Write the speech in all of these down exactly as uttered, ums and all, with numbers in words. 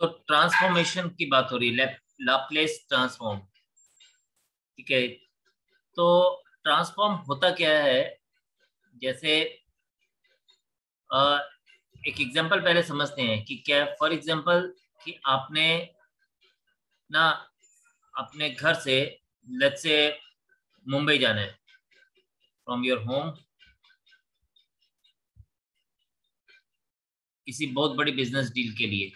तो ट्रांसफॉर्मेशन की बात हो रही है, लाप्लेस ट्रांसफॉर्म, ठीक है। तो ट्रांसफॉर्म होता क्या है, जैसे आ, एक एग्जांपल पहले समझते हैं कि क्या, फॉर एग्जांपल कि आपने ना अपने घर से लेट्स से मुंबई जाना है, फ्रॉम योर होम, किसी बहुत बड़ी बिजनेस डील के लिए।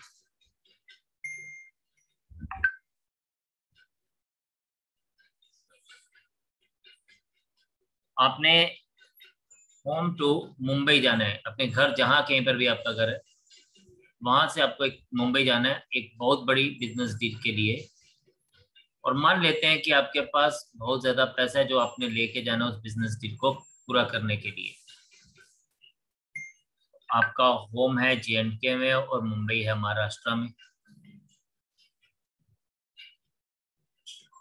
आपने होम टू मुंबई जाना है, अपने घर जहां कहीं पर भी आपका घर है, वहां से आपको एक मुंबई जाना है एक बहुत बड़ी बिजनेस डील के लिए। और मान लेते हैं कि आपके पास बहुत ज्यादा पैसा है जो आपने लेके जाना उस बिजनेस डील को पूरा करने के लिए। आपका होम है जे एंड के में और मुंबई है महाराष्ट्र में।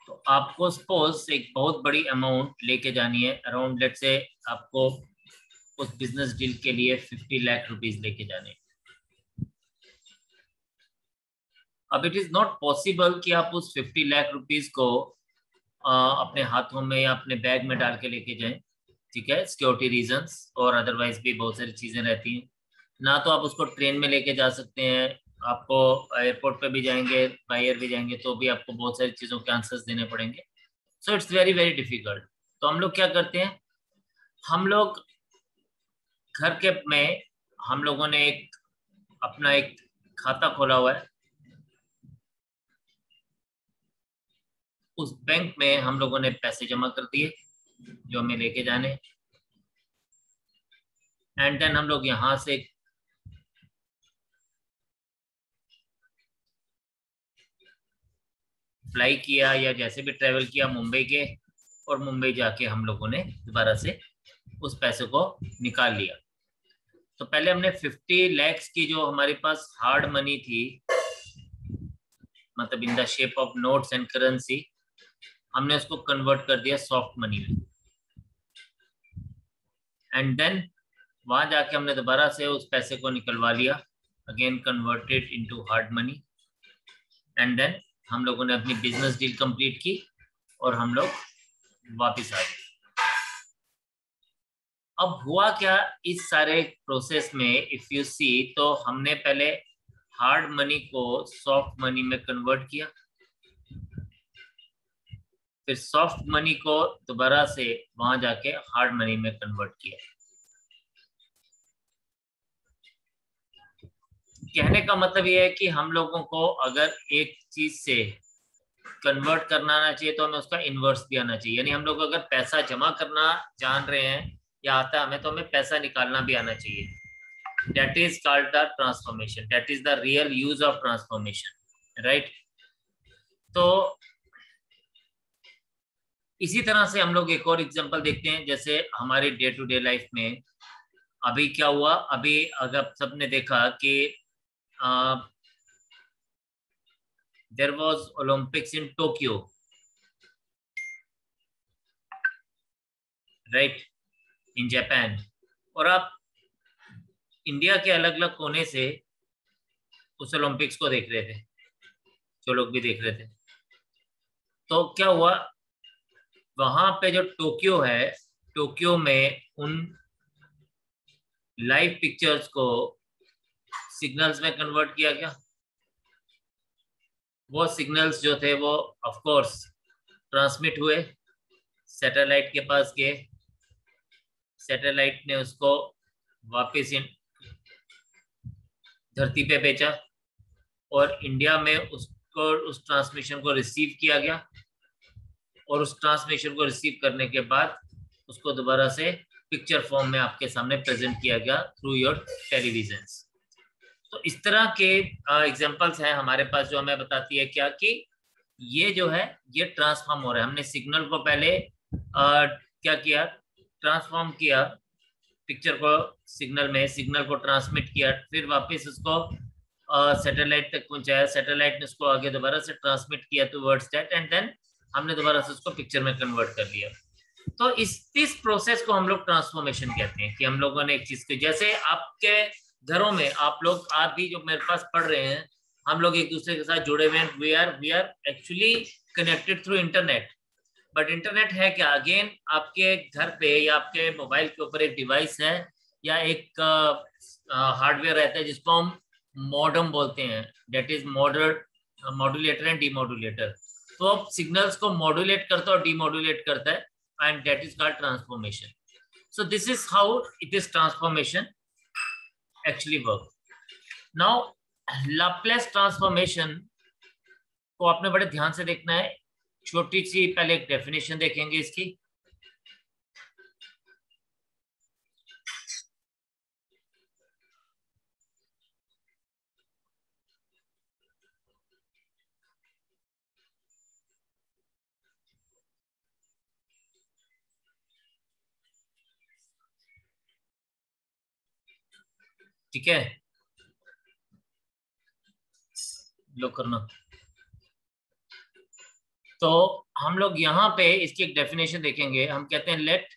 तो आपको सपोज एक बहुत बड़ी अमाउंट लेके जानी है, अराउंड लेट से आपको उस बिजनेस डील के लिए पचास लाख रुपीस लेके जाने। अब इट इज नॉट पॉसिबल कि आप उस पचास लाख रुपीस को आ, अपने हाथों में या अपने बैग में डाल के लेके जाएं, ठीक है, सिक्योरिटी रीजंस और अदरवाइज भी बहुत सारी चीजें रहती हैं। ना तो आप उसको ट्रेन में लेके जा सकते हैं, आपको एयरपोर्ट पे भी जाएंगे, बाई एयर भी जाएंगे तो भी आपको बहुत सारी चीजों के आंसर्स देने पड़ेंगे। So it's very very difficult. तो हम लोग क्या करते हैं, हम लोग घर के में हम लोगों ने एक अपना एक खाता खोला हुआ है, उस बैंक में हम लोगों ने पैसे जमा कर दिए जो हमें लेके जाने, एंड देन हम लोग यहाँ से फ्लाई किया या जैसे भी ट्रेवल किया मुंबई के, और मुंबई जाके हम लोगों ने दोबारा से उस पैसे को निकाल लिया। तो पहले हमने पचास लाख की जो हमारे पास हार्ड मनी थी, मतलब in the shape of notes and currency, हमने उसको कन्वर्ट कर दिया सॉफ्ट मनी में। एंड देन वहां जाके हमने दोबारा से उस पैसे को निकलवा लिया, again converted into hard money, and then हम लोगों ने अपनी बिजनेस डील कंप्लीट की और हम लोग वापस आ गए। अब हुआ क्या इस सारे प्रोसेस में, इफ यू सी, तो हमने पहले हार्ड मनी को सॉफ्ट मनी में कन्वर्ट किया, फिर सॉफ्ट मनी को दोबारा से वहां जाके हार्ड मनी में कन्वर्ट किया। कहने का मतलब यह है कि हम लोगों को अगर एक चीज से कन्वर्ट करना आना चाहिए तो हमें उसका इन्वर्स भी आना चाहिए। यानी हम लोग अगर पैसा जमा करना जान रहे हैं या आता है हमें, तो हमें पैसा निकालना भी आना चाहिए। That is called the transformation, that is the real use of transformation, right. तो इसी तरह से हम लोग एक और एग्जांपल देखते हैं, जैसे हमारे डे टू डे लाइफ में अभी क्या हुआ, अभी अगर सबने देखा कि there was Olympics in Tokyo, right, in Japan, और आप इंडिया के अलग अलग कोने से उस ओलंपिक्स को देख रहे थे, जो लोग भी देख रहे थे। तो क्या हुआ, वहां पे जो टोक्यो है, टोक्यो में उन लाइव पिक्चर्स को सिग्नल्स में कन्वर्ट किया गया। वो सिग्नल्स जो थे वो ऑफ कोर्स ट्रांसमिट हुए, सैटेलाइट के पास गए, सैटेलाइट ने उसको वापस इन धरती पे भेजा और इंडिया में उसको उस ट्रांसमिशन को रिसीव किया गया, और उस ट्रांसमिशन को रिसीव करने के बाद उसको दोबारा से पिक्चर फॉर्म में आपके सामने प्रेजेंट किया गया थ्रू योर टेलीविजन। तो इस तरह के एग्जांपल्स हैं हमारे पास जो हमें बताती है क्या कि ये जो है ये ट्रांसफॉर्म हो रहा है। हमने सिग्नल को पहले आ, क्या किया, ट्रांसफॉर्म किया, पिक्चर को सिग्नल में, सिग्नल को ट्रांसमिट किया, फिर वापस उसको सैटेलाइट तक पहुंचाया, सैटेलाइट ने उसको आगे दोबारा से ट्रांसमिट किया टूवर्ड्स दैट, एंड देन हमने दोबारा से उसको पिक्चर में कन्वर्ट कर लिया। तो इस इस प्रोसेस को हम लोग ट्रांसफॉर्मेशन कहते हैं, कि हम लोगों ने एक चीज को, जैसे आपके घरों में आप लोग, आप भी जो मेरे पास पढ़ रहे हैं, हम लोग एक दूसरे के साथ जुड़े हुए हैं, we are we are actually connected through internet. But internet है क्या? अगेन आपके घर पे या आपके मोबाइल के ऊपर एक डिवाइस है या एक हार्डवेयर रहता है जिसको हम मॉडम बोलते हैं, that is modder modulator and demodulator. तो अब सिग्नल्स को मॉड्यूलेट करता है और डीमॉड्यूलेट करता है and that is called transformation. So this is how it is transformation actually work. Now Laplace transformation को आपने बड़े ध्यान से देखना है। छोटी सी पहले एक definition देखेंगे इसकी। ठीक है, लो करना। तो हम लोग यहां पे इसकी एक डेफिनेशन देखेंगे। हम कहते हैं let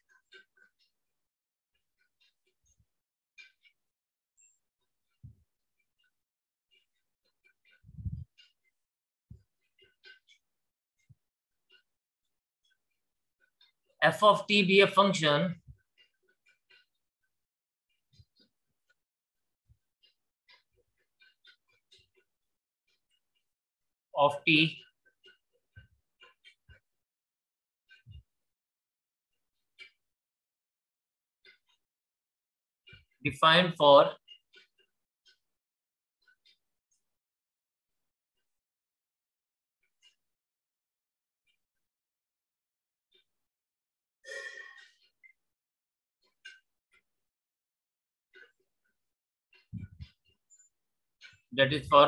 f of t be a function of t defined for that is for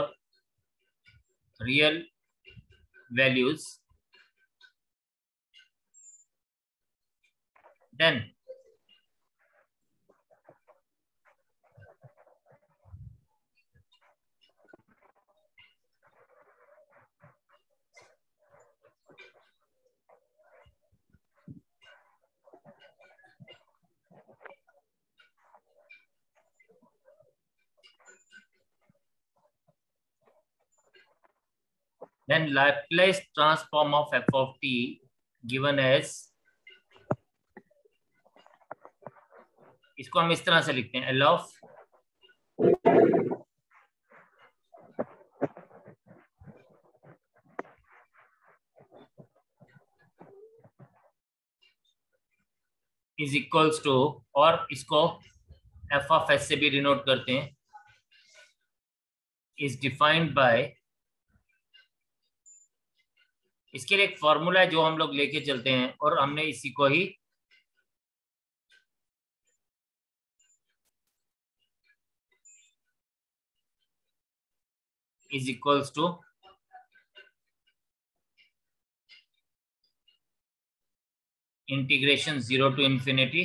real values, then Then Laplace transform of f of t given as, इसको हम इस तरह से लिखते हैं, l of is equals to, और इसको f of s से भी डिनोट करते हैं, is defined by, इसके लिए एक फॉर्मूला है जो हम लोग लेके चलते हैं और हमने इसी को ही is equals to integration zero to infinity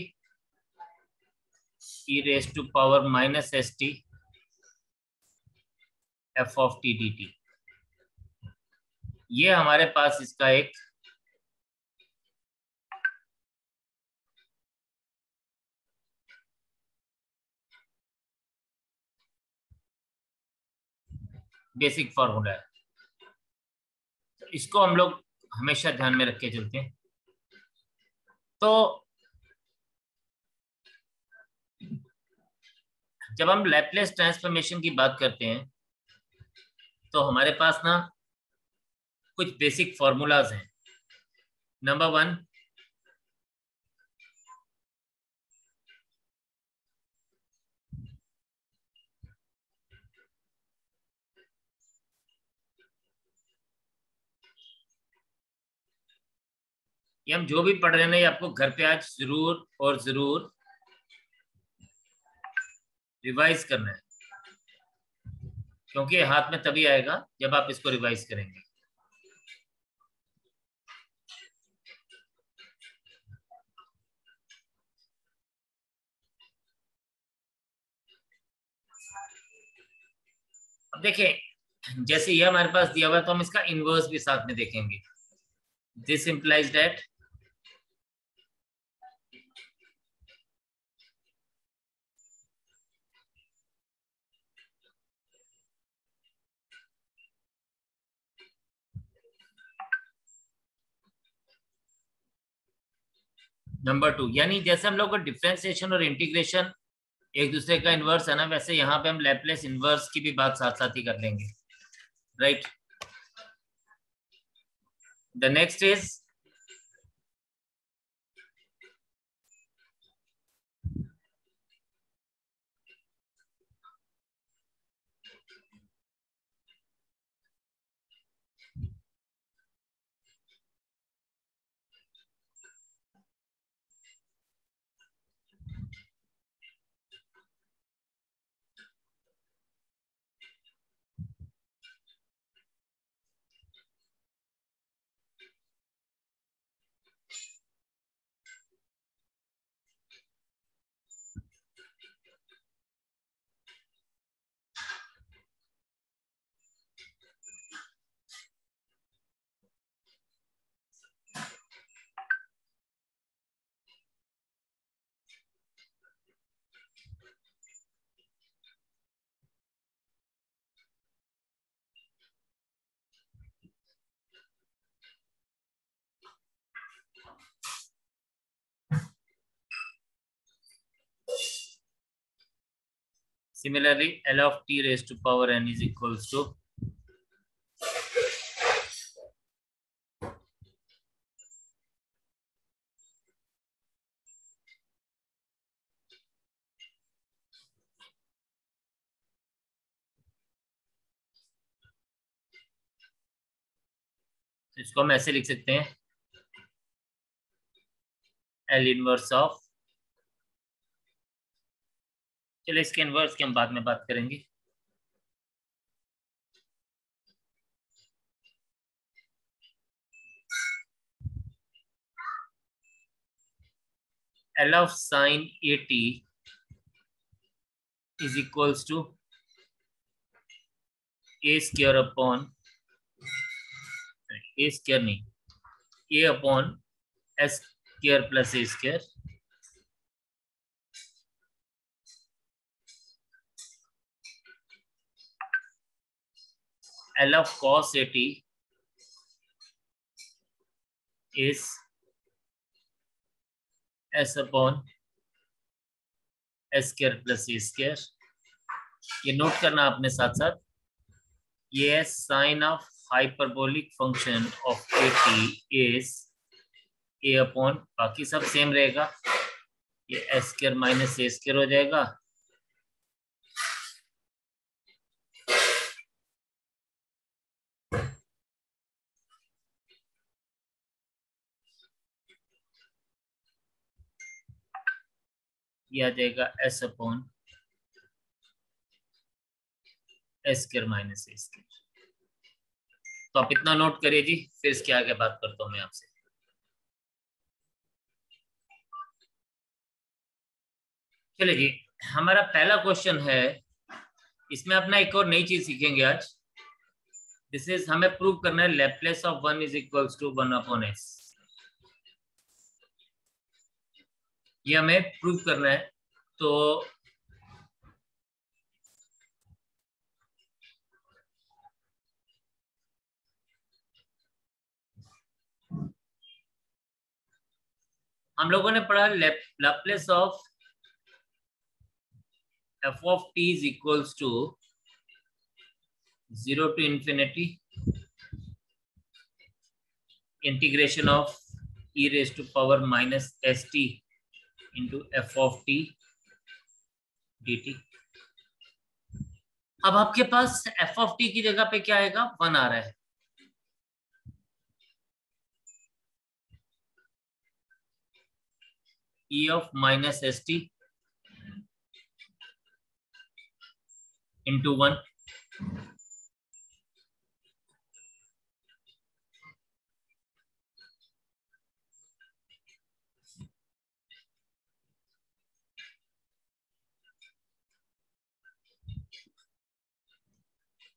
e raise to power minus s t f of t d t. ये हमारे पास इसका एक बेसिक फॉर्मूला है, तो इसको हम लोग हमेशा ध्यान में रख के चलते हैं। तो जब हम लैपलेस ट्रांसफॉर्मेशन की बात करते हैं तो हमारे पास ना कुछ बेसिक फॉर्मूलाज हैं। नंबर वन, ये हम जो भी पढ़ रहे हैं ये आपको घर पे आज जरूर और जरूर रिवाइज करना है, क्योंकि हाथ में तभी आएगा जब आप इसको रिवाइज करेंगे। देखें, जैसे ये हमारे पास दिया हुआ है तो हम इसका इनवर्स भी साथ में देखेंगे। This implies that number two, यानी जैसे हम लोग का डिफरेंशिएशन और इंटीग्रेशन एक दूसरे का इन्वर्स है ना, वैसे यहाँ पे हम लैपलेस इन्वर्स की भी बात साथ साथ ही कर लेंगे, right. The next is similarly L of t raised to power n is equals to इसको हम ऐसे लिख सकते हैं L इनवर्स ऑफ, चलिए इसके इनवर्स की हम बाद में बात करेंगे। L of sin a t is equals to a square upon a square नहीं a upon s square plus a square L of cos a t is s upon s square plus a square। ये note करना आपने साथ साथ, ये sine of hyperbolic function of a t is a upon, बाकी सब same रहेगा, ये s square minus a square हो जाएगा, आ जाएगा s upon s square minus a square. तो आप इतना नोट करिए जी, फिर इसके आगे बात करता हूं मैं आपसे। चलिए जी, हमारा पहला क्वेश्चन है, इसमें अपना एक और नई चीज सीखेंगे आज। दिस इज, हमें प्रूव करना है Laplace of one is equals to one upon s। ये हमें प्रूव करना है, तो हम लोगों ने पढ़ा Laplace of f of t is equals to zero to infinity integration of e raise to power minus s t into f of t dt। अब आपके पास f of t की जगह पे क्या आएगा, वन आ रहा है, e of minus st into one.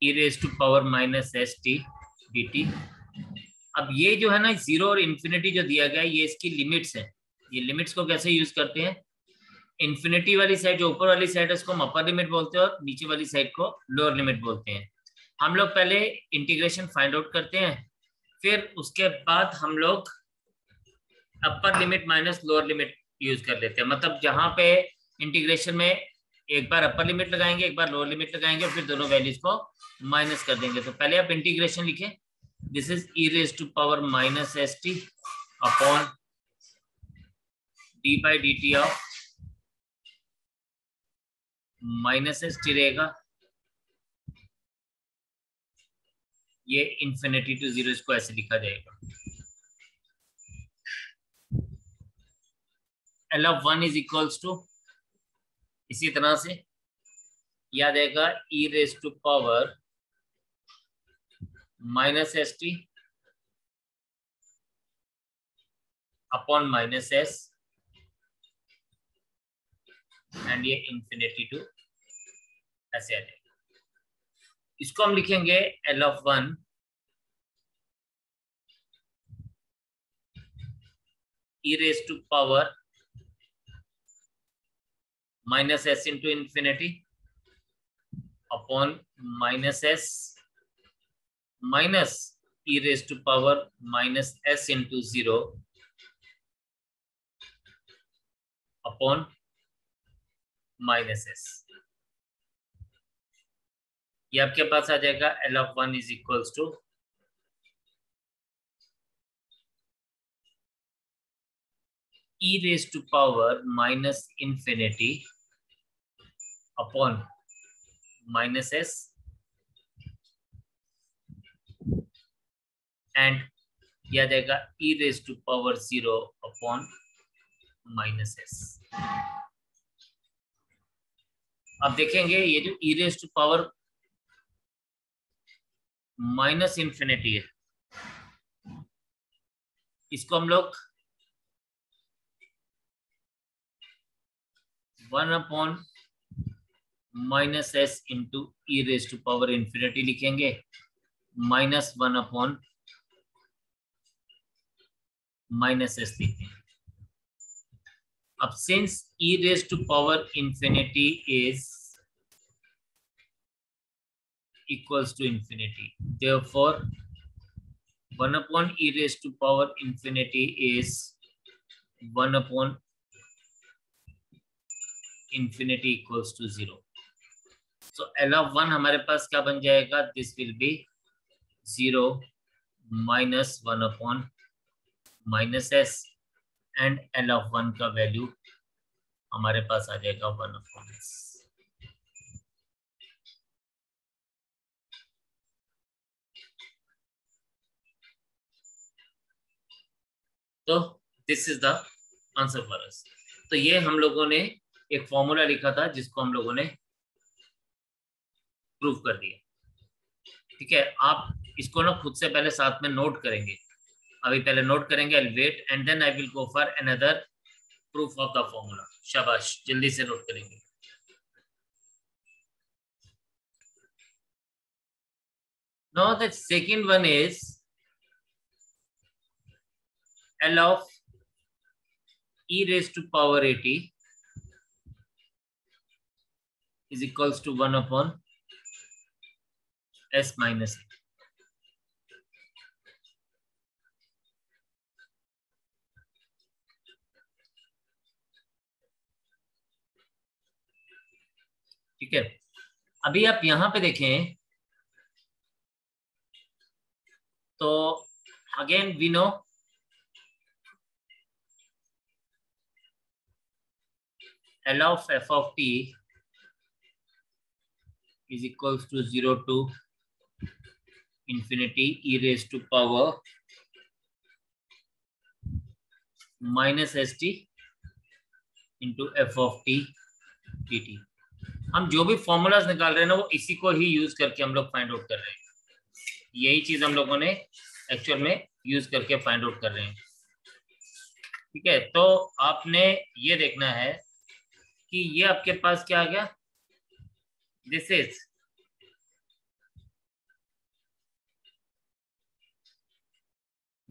e raised to power minus st dt। अब ये जो है ना जीरो और इन्फिनिटी जो दिया गया है, ये इसकी लिमिट्स है। ये लिमिट्स को कैसे यूज करते हैं, इन्फिनिटी वाली साइड जो ऊपर वाली साइड है उसको हम अपर लिमिट बोलते हैं और नीचे वाली साइड को लोअर लिमिट बोलते हैं। हम लोग पहले इंटीग्रेशन फाइंड आउट करते हैं, फिर उसके बाद हम लोग upper limit minus lower limit use कर लेते हैं। मतलब जहां पे इंटीग्रेशन में एक बार अपर लिमिट लगाएंगे, एक बार लोअर लिमिट लगाएंगे और फिर दोनों वैल्यूज को माइनस कर देंगे। तो पहले आप इंटीग्रेशन लिखें, this is e raise to power minus s t upon d by d t of minus s t रहेगा, ये इन्फिनिटी टू जीरो, इसको ऐसे लिखा जाएगा। L of one is equals to, इसी तरह से याद आएगा e raise to power minus s t upon minus s and ये इंफिनिटी टू ऐसे आ जाएगा। इसको हम लिखेंगे L of one e raise to power minus s into infinity upon minus s minus e raise to power minus s into zero upon minus s, ये आपके पास आ जाएगा। L of one is equals to e raise to power minus infinity upon minus s and यह आ जाएगा e raise to power zero upon minus s. आप देखेंगे ये जो e raise to power minus infinity है, इसको हम लोग one upon minus s into E raise to power infinity लिखेंगे minus one upon minus s लिखेंगे। अब since e raised to power infinity is equals to infinity, therefore one upon e raised to power infinity is one upon infinity equals to zero. So L of one हमारे पास क्या बन जाएगा, this will be zero minus one upon minus s and L of one का value हमारे पास आ जाएगा वन अपॉन एस। तो this is the answer for us. तो ये हम लोगों ने एक फॉर्मूला लिखा था जिसको हम लोगों ने प्रूव कर दिया। ठीक है, आप इसको ना खुद से पहले साथ में नोट करेंगे, अभी पहले नोट करेंगे। I'll wait and then I will go for another proof of the formula. शाबाश, जल्दी से नोट करेंगे। Now the second one is L of e raised to power eighty is equals to one upon s minus eight. ठीक है, अभी आप यहां पे देखें तो again we know L of f of t is equals to zero to infinity e raise to power minus s t into f of t d t. हम जो भी फॉर्मूलाज निकाल रहे हैं ना, वो इसी को ही यूज करके हम लोग फाइंड आउट कर रहे हैं। यही चीज हम लोगों ने एक्चुअल में यूज करके फाइंड आउट कर रहे हैं। ठीक है, तो आपने ये देखना है कि ये आपके पास क्या आ गया, this is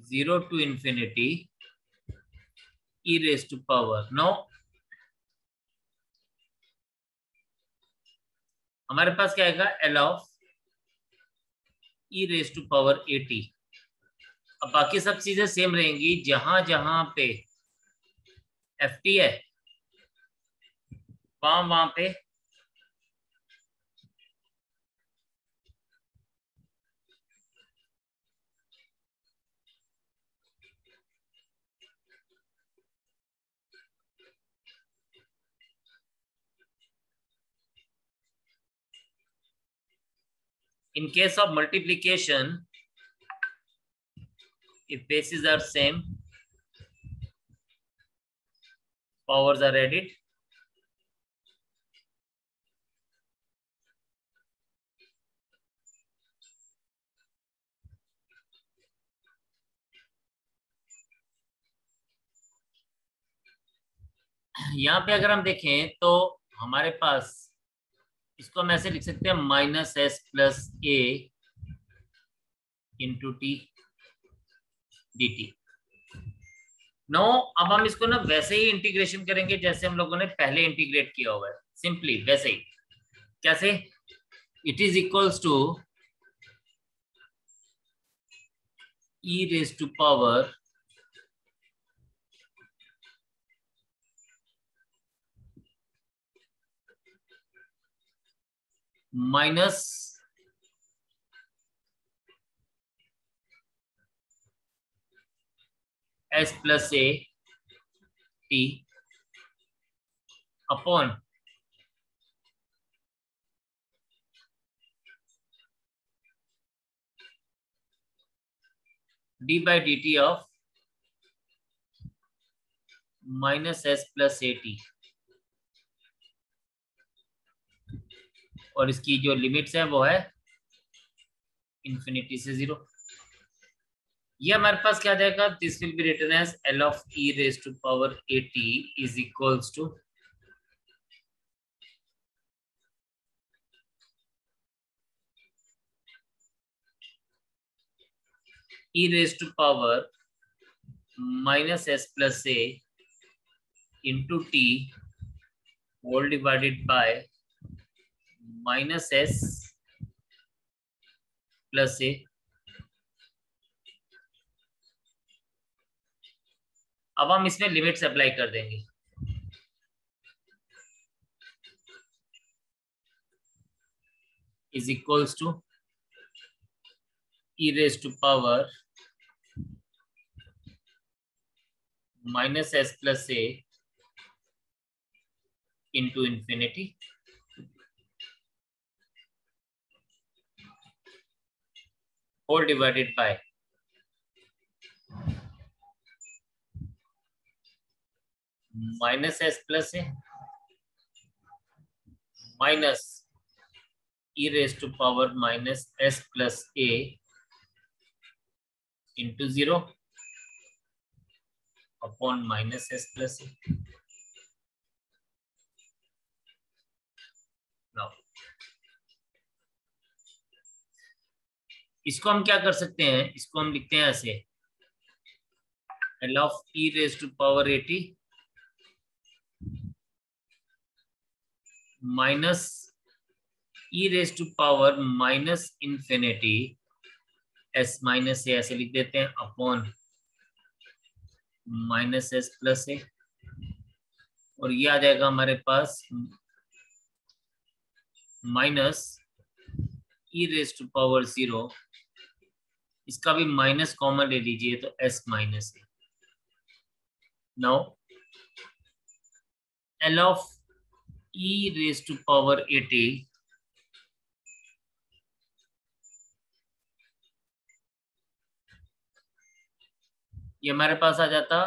zero to infinity e raise to power. No हमारे पास क्या आएगा, L of e raise to power a t अब बाकी सब चीजें सेम रहेंगी। जहां जहां पे एफ टी है वहां वहां पे in case of multiplication, if bases are same, powers are added. यहाँ पे अगर हम देखें तो हमारे पास इसको हम ऐसे लिख सकते हैं minus s plus a into t d t. No, अब हम इसको ना वैसे ही इंटीग्रेशन करेंगे जैसे हम लोगों ने पहले इंटीग्रेट किया हुआ है, सिंपली वैसे ही। कैसे? It is equals to e raise to power minus s plus a t upon d by d t of minus s plus a t. और इसकी जो लिमिट्स है वो है इंफिनिटी से जीरो। ये हमारे पास क्या जाएगा, this will be written as L of e raise to power a t is equals to e raise to power minus s plus a into t whole divided by minus s plus a. अब हम इसमें limits apply कर देंगे। Is equals to e raise to power minus s plus a into infinity whole divided by minus s plus a minus e raise to power minus s plus a into zero upon minus s plus a. इसको हम क्या कर सकते हैं, इसको हम लिखते हैं ऐसे L of e raise to power a t minus e raise to power minus infinity s minus a ऐसे लिख देते हैं upon minus s plus a. और ये आ जाएगा हमारे पास minus e raise to power zero, इसका भी माइनस कॉमन ले लीजिए तो s minus a. Now L of e raise to power a t ये हमारे पास आ जाता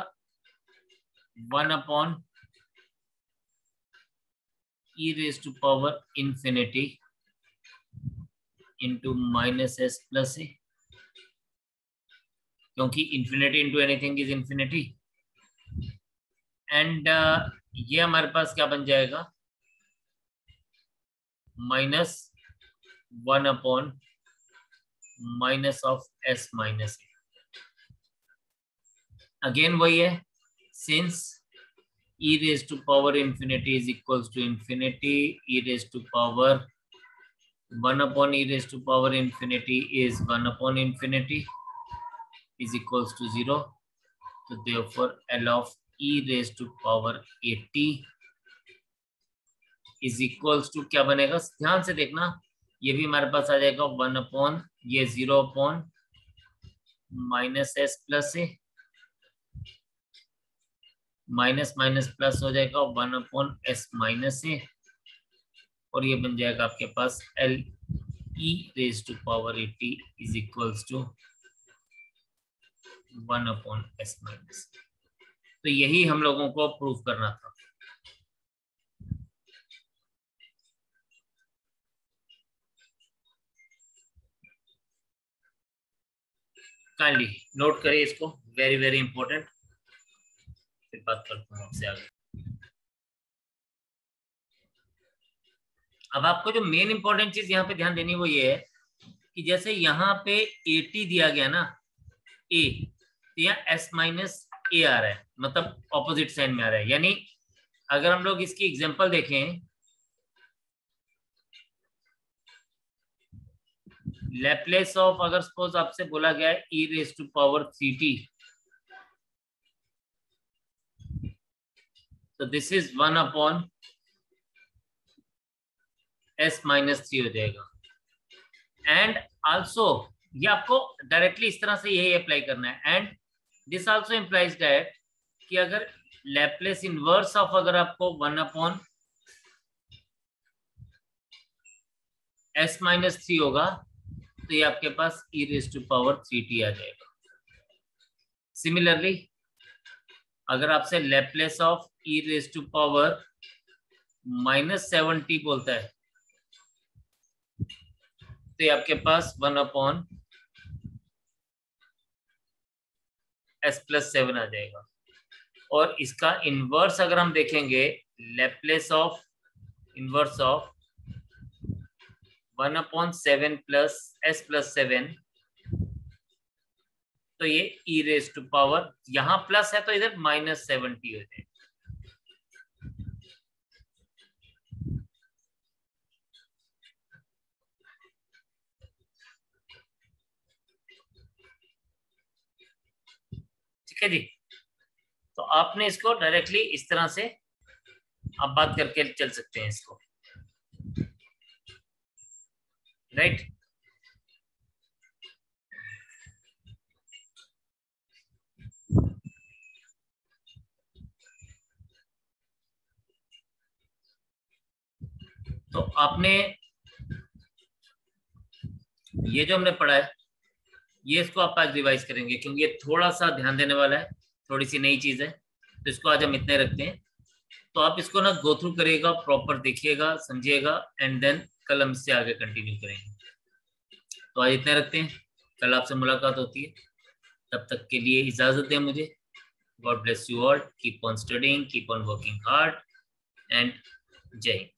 one upon e raise to power infinity into minus s plus a, क्योंकि infinity into anything is infinity. And ये हमारे पास क्या बन जाएगा minus one upon minus of s minus a. Again वही है, since e raise to power infinity is equals to infinity e raise to power one upon e raise to power infinity is one upon infinity is equals to zero. So therefore, L of e raised to power eighty is equals to क्या बनेगा? ध्यान से देखना, ये भी हमारे पास आ जाएगा वन अपॉन ये zero upon minus s plus a, minus minus plus हो जाएगा one upon s minus a, और ये बन जाएगा आपके पास L e raise to power a t is equals to one upon s minus. तो यही हम लोगों को प्रूफ करना था। काइंडली नोट करिए इसको, वेरी वेरी इंपॉर्टेंट। फिर बात करता हूँ आपसे आगे। अब आपको जो मेन इंपॉर्टेंट चीज यहाँ पे ध्यान देनी वो ये है कि जैसे यहाँ पे एटी दिया गया ना ए, तो यहाँ एस माइनस ए आ रहा है, मतलब ऑपोजिट साइन में आ रहा है। यानी अगर हम लोग इसकी एग्जांपल देखें, लैपलेस ऑफ, अगर सपोज आपसे बोला गया है e raise to power three t, तो this is one upon s minus three हो जाएगा। एंड आल्सो ये आपको डायरेक्टली इस तरह से यही अप्लाई करना है। And this also implies that कि अगर लैपलेस इनवर्स ऑफ, अगर आपको one upon s minus three होगा तो ये आपके पास e raise to power three t आ जाएगा। सिमिलरली अगर आपसे Laplace of e raise to power minus seven t बोलता है तो ये आपके पास one upon s plus seven आ जाएगा। और इसका इनवर्स अगर हम देखेंगे, Laplace of inverse of one upon seven plus s plus seven, तो ये e रेज टू पावर, यहाँ प्लस है तो इधर माइनस सेवेंटी हो जाएगा। ठीक है जी। तो आपने इसको डायरेक्टली इस तरह से आप बात करके चल सकते हैं इसको, राइट। तो आपने ये जो हमने पढ़ा है ये इसको आप आज रिवाइज करेंगे, क्योंकि ये थोड़ा सा ध्यान देने वाला है, थोड़ी सी नई चीज है, तो इसको आज हम इतने रखते हैं। तो आप इसको ना गो थ्रू करिएगा, प्रॉपर देखिएगा, समझिएगा, एंड देन कल हम इससे आगे कंटिन्यू करेंगे। तो आज इतने रखते हैं, कल आपसे मुलाकात होती है, तब तक के लिए इजाजत दें मुझे। God bless you all, keep on studying, keep on working hard, and जय हिंद।